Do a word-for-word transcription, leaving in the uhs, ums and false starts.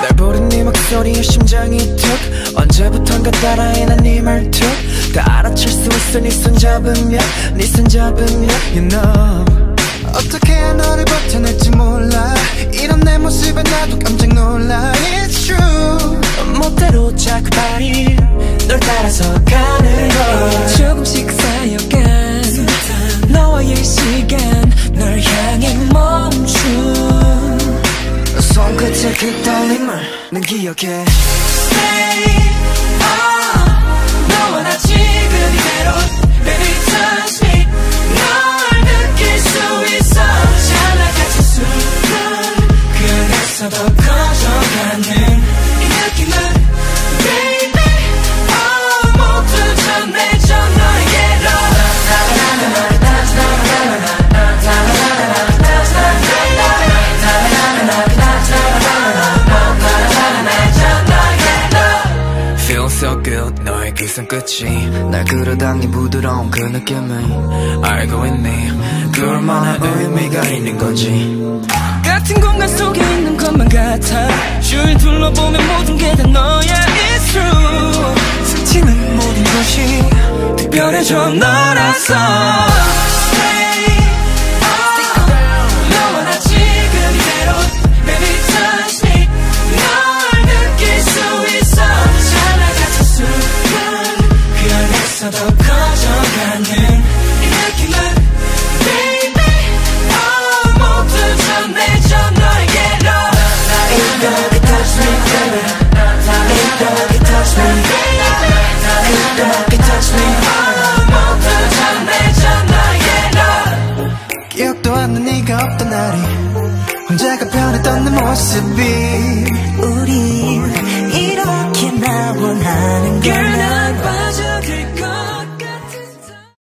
날 부른 네 목소리에 심장이 툭 언제부턴가 따라해 난 네 말투 다 알아챌 수 있어 네 손 잡으면 네 손 잡으면 You know 어떻게 너를 버텨낼지 몰라 이런 내 모습에 나도 깜짝 놀라 It's true 멋대로 자꾸 발이 널 따라서 가는 걸 조금씩 쌓여간 너와의 시간 널 향해 멈춘 손끝에 기다림을 난 기억해 Stay on 너와 나 지금 이대로 Baby touch me 널 느낄 수 있어 잘나가진 순간 그래서 더 커져가는 이 느낌은 So good, 너의 그 손끝이 날 끌어당긴 부드러운 그 느낌을 알고 있니 그 얼마나 의미가 있는 건지 같은 공간 속에 있는 것만 같아 주위 둘러보면 모든 게 다 너야 It's true 스치는 모든 것이 특별해져 너라서 기억도 안 나 네가 없던 날이 혼자가 변했던 내 모습이 우리